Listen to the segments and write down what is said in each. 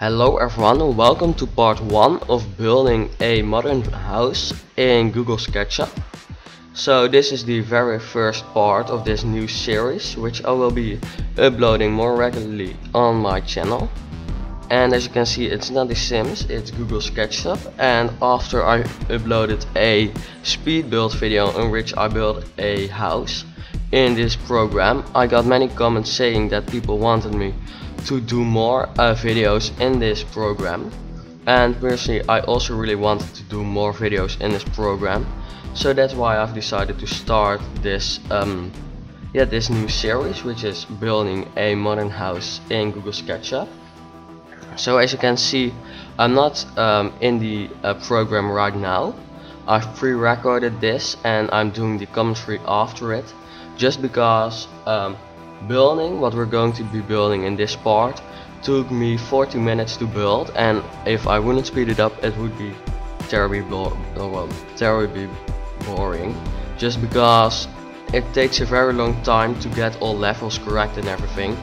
Hello everyone and welcome to part 1 of building a modern house in Google SketchUp. So this is the very first part of this new series, which I will be uploading more regularly on my channel. And as you can see, it's not The Sims, it's Google SketchUp. And after I uploaded a speed build video in which I built a house in this program, I got many comments saying that people wanted me to do more videos in this program, and personally I also really wanted to do more videos in this program, so that's why I've decided to start this this new series, which is building a modern house in Google SketchUp. So as you can see, I'm not in the program right now. I've pre-recorded this and I'm doing the commentary after it, just because building what we're going to be building in this part took me 40 minutes to build, and if I wouldn't speed it up it would be terribly boring, just because it takes a very long time to get all levels correct and everything.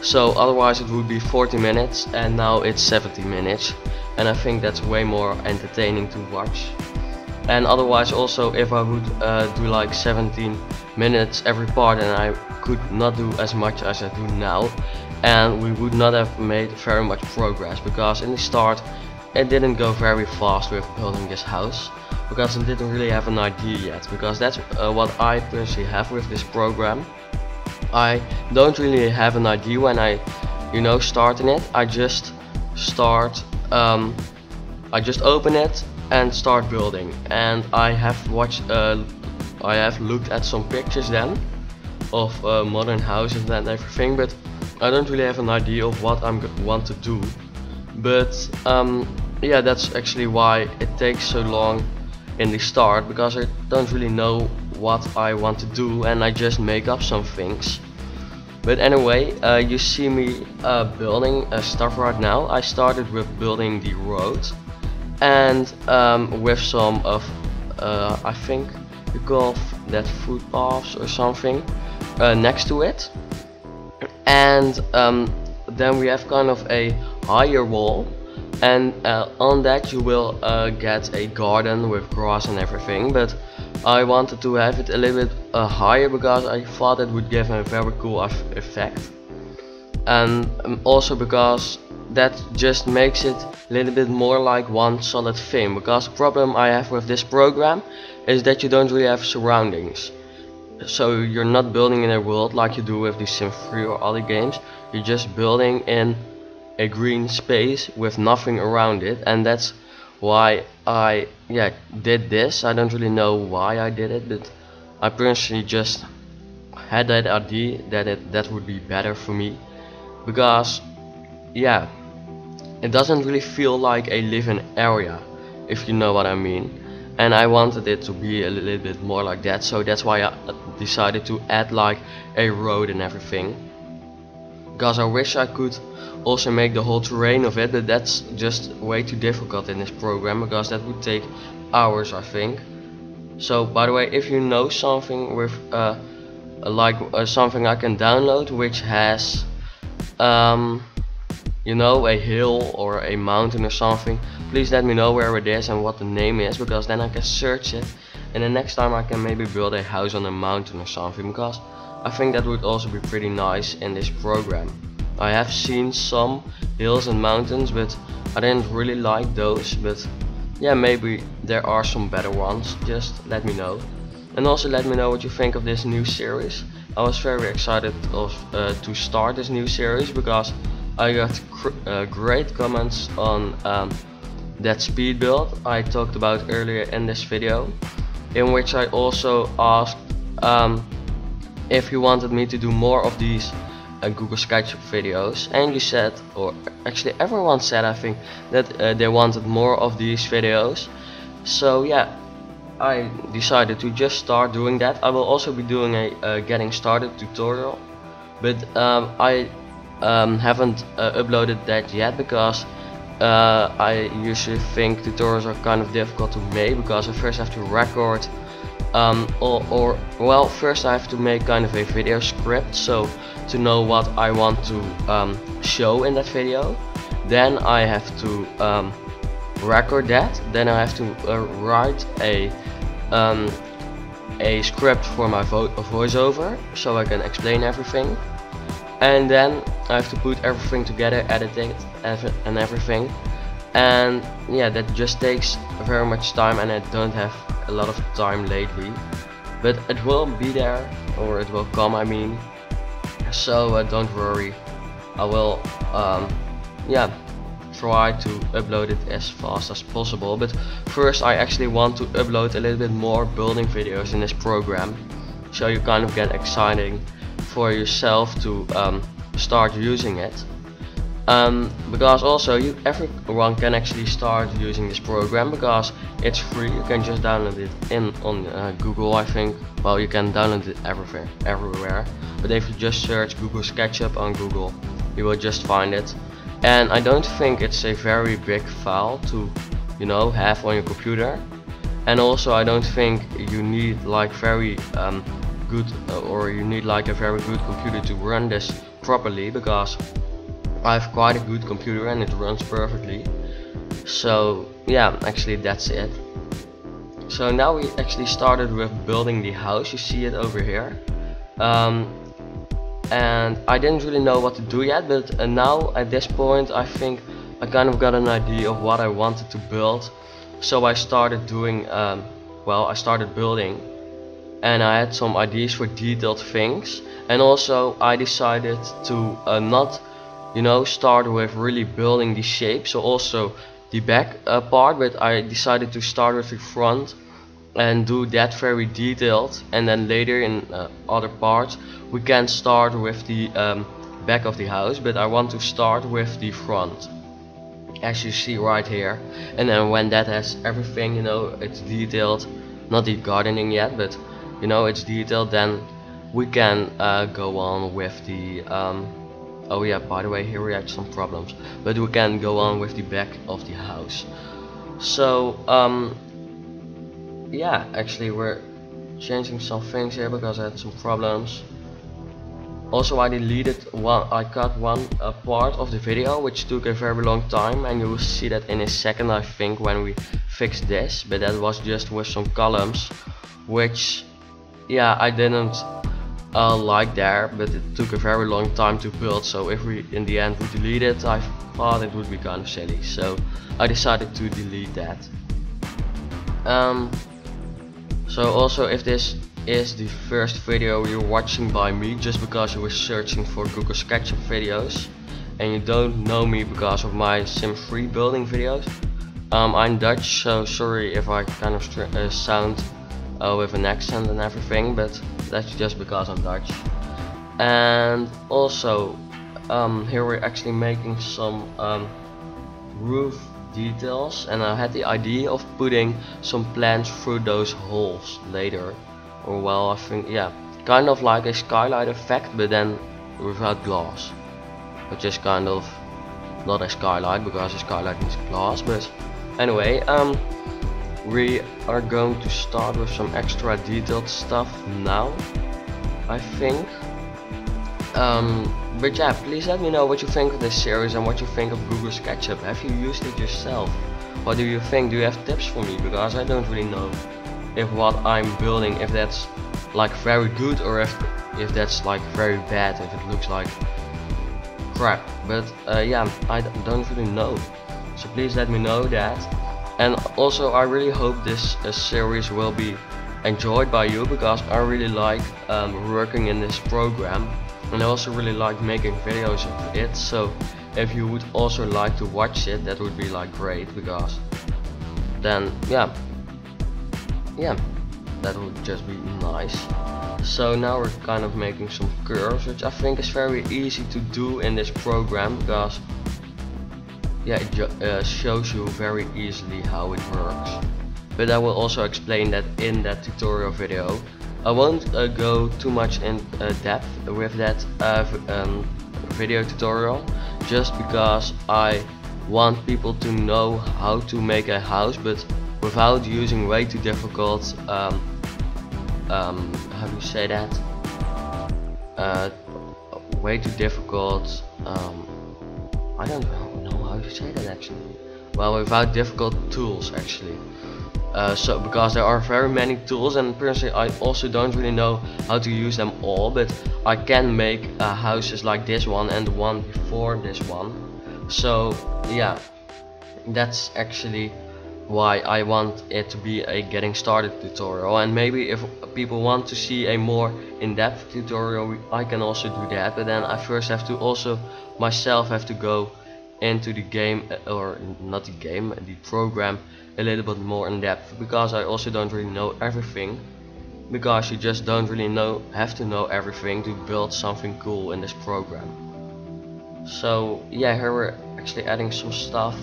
So otherwise it would be 40 minutes and now it's 70 minutes, and I think that's way more entertaining to watch. And otherwise also, if I would do like 17 minutes every part, and I could not do as much as I do now, and we would not have made very much progress, because in the start it didn't go very fast with building this house, because I didn't really have an idea yet, because that's what I personally have with this program. I don't really have an idea when I, you know, start in it. I just start, I just open it and start building, and I have looked at some pictures then of modern houses and everything, but I don't really have an idea of what I want to do. But yeah, that's actually why it takes so long in the start, because I don't really know what I want to do and I just make up some things. But anyway, you see me building stuff right now. I started with building the road, and with some of I think you call that footpaths or something next to it. And then we have kind of a higher wall, and on that you will get a garden with grass and everything, but I wanted to have it a little bit higher, because I thought it would give a very cool effect, and also because that just makes it a little bit more like one solid thing. Because the problem I have with this program is that you don't really have surroundings, so you're not building in a world like you do with the Sim 3 or other games. You're just building in a green space with nothing around it, and that's why I did this. I don't really know why I did it, but I personally just had that idea that that would be better for me, because yeah, it doesn't really feel like a live-in area, if you know what I mean, and I wanted it to be a little bit more like that. So that's why I decided to add like a road and everything, because I wish I could also make the whole terrain of it, but that's just way too difficult in this program, because that would take hours, I think. So by the way, if you know something with something I can download which has you know, a hill or a mountain or something, please let me know where it is and what the name is, because then I can search it, and the next time I can maybe build a house on a mountain or something, because I think that would also be pretty nice in this program. I have seen some hills and mountains, but I didn't really like those, but yeah, maybe there are some better ones. Just let me know, and also let me know what you think of this new series. I was very excited to start this new series, because I got great comments on that speed build I talked about earlier in this video, in which I also asked if you wanted me to do more of these Google SketchUp videos, and you said, or actually everyone said I think, that they wanted more of these videos. So yeah, I decided to just start doing that. I will also be doing a getting started tutorial, but I haven't uploaded that yet, because I usually think tutorials are kind of difficult to make, because I first have to record well, first I have to make kind of a video script, so to know what I want to show in that video, Then I have to record that. Then I have to write a script for my voiceover, so I can explain everything. And then I have to put everything together, edit it and everything. And yeah, that just takes very much time, and I don't have a lot of time lately. But it will be there, or it will come, I mean. So don't worry, I will yeah, try to upload it as fast as possible. But first I actually want to upload a little bit more building videos in this program, so you kind of get exciting for yourself to start using it. Because also everyone can actually start using this program, because it's free. You can just download it on Google, I think. Well, you can download it everywhere, but if you just search Google SketchUp on Google, you will just find it. And I don't think it's a very big file to, you know, have on your computer. And also I don't think you need like very good, or you need like a very good computer to run this properly, because I have quite a good computer and it runs perfectly. So yeah, actually that's it. So now we actually started with building the house, you see it over here. And I didn't really know what to do yet, but now at this point I think I kind of got an idea of what I wanted to build. So I started doing, well, I started building, and I had some ideas for detailed things. And also I decided to not, you know, start with really building the shape, so also the back part, but I decided to start with the front and do that very detailed, and then later in other parts we can start with the back of the house. But I want to start with the front, as you see right here, and then when that has everything, you know, it's detailed, not the gardening yet, but you know, it's detailed, then we can go on with the oh yeah, by the way, here we had some problems, but we can go on with the back of the house. So yeah, actually we're changing some things here because I had some problems. Also I deleted one, I cut one part of the video, which took a very long time, and you will see that in a second, I think, when we fix this. But that was just with some columns, which yeah, I didn't like there, but it took a very long time to build. So if we in the end would delete it, I thought it would be kind of silly, so I decided to delete that. So also, if this is the first video you're watching by me just because you were searching for Google SketchUp videos and you don't know me because of my Sim 3 building videos, I'm Dutch, so sorry if I kind of sound with an accent and everything, but that's just because I'm Dutch. And also here we're actually making some roof details, and I had the idea of putting some plants through those holes later, or well, I think, yeah, kind of like a skylight effect, but then without glass, which is kind of not a skylight because a skylight needs glass. But anyway, we are going to start with some extra detailed stuff now, I think. But yeah, please let me know what you think of this series and what you think of Google SketchUp. Have you used it yourself? What do you think? Do you have tips for me? Because I don't really know if what I'm building, if that's like very good, or if that's like very bad, if it looks like crap. But yeah, I don't really know, so please let me know that. And also I really hope this series will be enjoyed by you, because I really like working in this program, and I also really like making videos of it. So if you would also like to watch it, that would be like great, because then yeah, that would just be nice. So now we're kind of making some curves, which I think is very easy to do in this program, because yeah, it shows you very easily how it works. But I will also explain that in that tutorial video. I won't go too much in depth with that video tutorial, just because I want people to know how to make a house, but without using way too difficult how do you say that, way too difficult I don't know how to say that actually. Well, without difficult tools actually. So because there are very many tools, and personally I also don't really know how to use them all, but I can make houses like this one and the one before this one. So yeah, that's actually why I want it to be a getting started tutorial, and maybe if people want to see a more in-depth tutorial I can also do that, but then I first have to also myself have to go into the game, or not the game, the program a little bit more in depth, because I also don't really know everything, because you just don't really have to know everything to build something cool in this program. So yeah, here we're actually adding some stuff.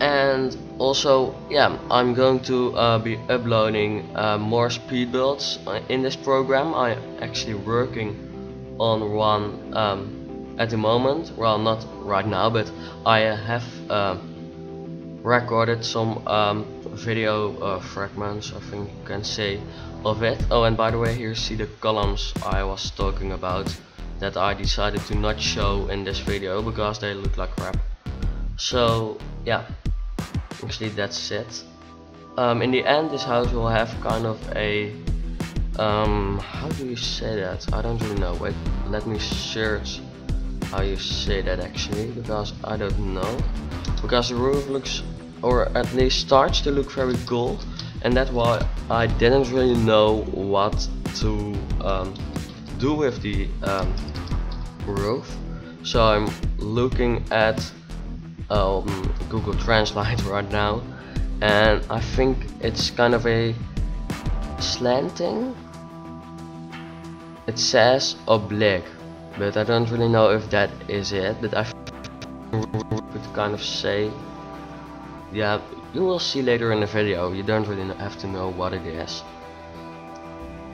And also, yeah, I'm going to be uploading more speed builds in this program. I'm actually working on one at the moment, well, not right now, but I have recorded some video fragments, I think you can say, of it. Oh, and by the way, here see the columns I was talking about that I decided to not show in this video because they look like crap. So yeah, actually that's it. In the end this house will have kind of a how do you say that? I don't really know. Wait, let me search how you say that actually, because I don't know, because the roof looks, or at least starts to look very gold, and that's why I didn't really know what to do with the roof. So I'm looking at Google Translate right now, and I think it's kind of a slanting, it says oblique, but I don't really know if that is it, but I could kind of say, yeah, you will see later in the video, you don't really have to know what it is.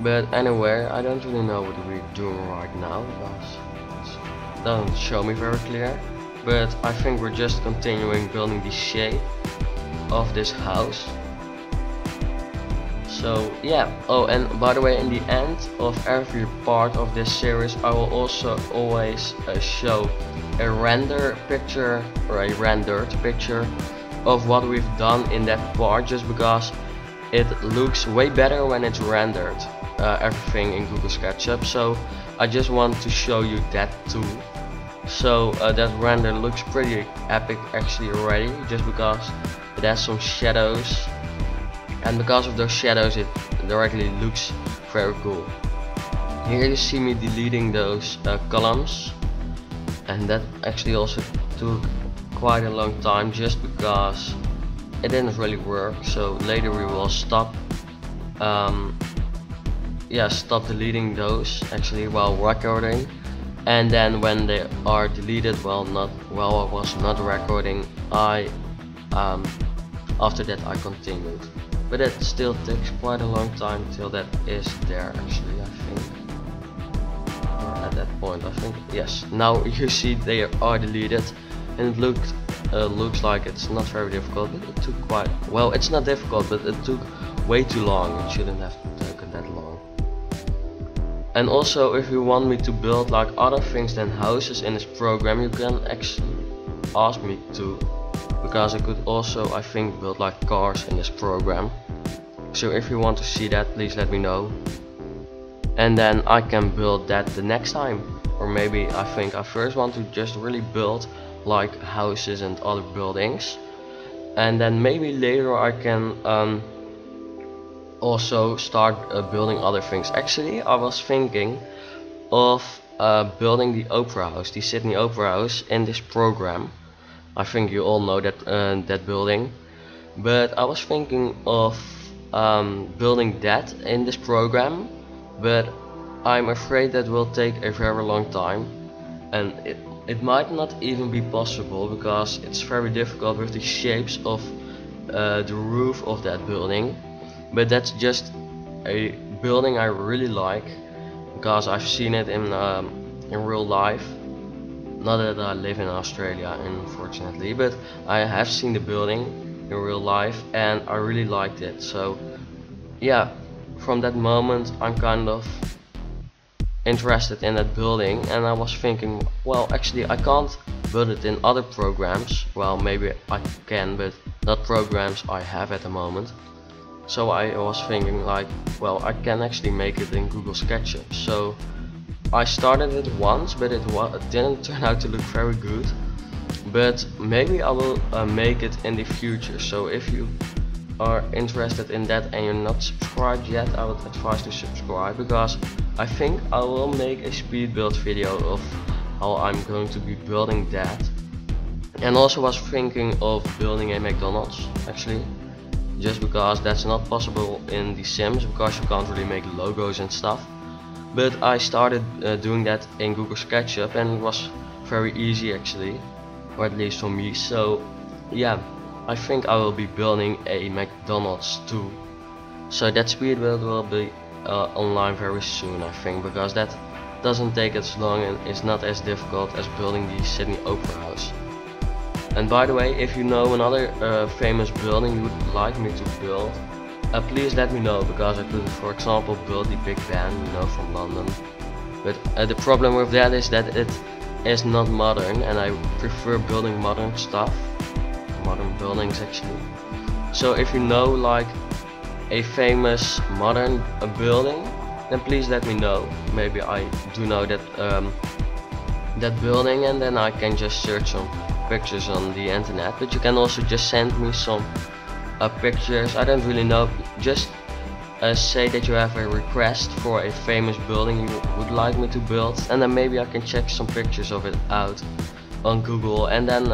But anyway, I don't really know what we're doing right now, because it doesn't show me very clear. But I think we're just continuing building the shape of this house. So yeah, oh, and by the way, in the end of every part of this series I will also always show a render picture, or a rendered picture, of what we've done in that part, just because it looks way better when it's rendered, everything in Google SketchUp. So I just want to show you that too. So that render looks pretty epic actually already, just because it has some shadows, and because of those shadows it directly looks very cool. Here you see me deleting those columns, and that actually also took quite a long time just because it didn't really work, so later we will stop stop deleting those actually while recording. And then when they are deleted, I was not recording, after that I continued. But it still takes quite a long time till that is there actually, I think. Or at that point, I think, yes. Now you see they are deleted, and it looks like it's not very difficult, but it took quite, well, it's not difficult, but it took way too long. It shouldn't have taken that long. And also, if you want me to build like other things than houses in this program, you can actually ask me to, because I could also, I think, build like cars in this program. So if you want to see that, please let me know, and then I can build that the next time. Or maybe I think I first want to just really build like houses and other buildings, and then maybe later I can also start building other things. Actually, I was thinking of building the Opera House, the Sydney Opera House, in this program. I think you all know that that building, but I was thinking of building that in this program, but I'm afraid that will take a very long time, and it might not even be possible because it's very difficult with the shapes of the roof of that building. But that's just a building I really like, because I've seen it in real life. Not that I live in Australia, unfortunately, but I have seen the building in real life and I really liked it. So yeah, from that moment I'm kind of interested in that building, and I was thinking, well, actually I can't build it in other programs. Well, maybe I can, but not programs I have at the moment. So I was thinking like, well, I can actually make it in Google SketchUp. So I started it once, but it didn't turn out to look very good. But maybe I will make it in the future. So if you are interested in that and you're not subscribed yet, I would advise to subscribe, because I think I will make a speed build video of how I'm going to be building that. And also was thinking of building a McDonald's, actually, just because that's not possible in The Sims, because you can't really make logos and stuff. But I started doing that in Google SketchUp, and it was very easy actually, or at least for me. So yeah, I think I will be building a McDonald's too. So that speed build will be online very soon, I think, because that doesn't take as long and is not as difficult as building the Sydney Opera House. And by the way, if you know another famous building you would like me to build, please let me know, because I could, for example, build the Big Ben, you know, from London. But the problem with that is that it is not modern, and I prefer building modern stuff. Modern buildings actually. So if you know like a famous modern building, then please let me know. Maybe I do know that that building, and then I can just search some pictures on the internet. But you can also just send me some pictures. I don't really know. Just say that you have a request for a famous building you would like me to build, and then maybe I can check some pictures of it out on Google, and then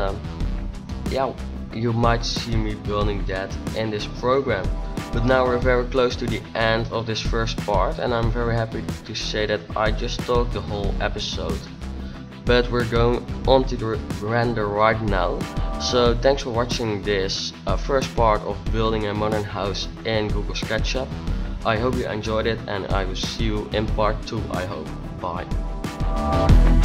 yeah, you might see me building that in this program. But now we're very close to the end of this first part, and I'm very happy to say that I just talked the whole episode. But we're going on to the render right now. So thanks for watching this first part of building a modern house in Google SketchUp. I hope you enjoyed it, and I will see you in part 2, I hope. Bye.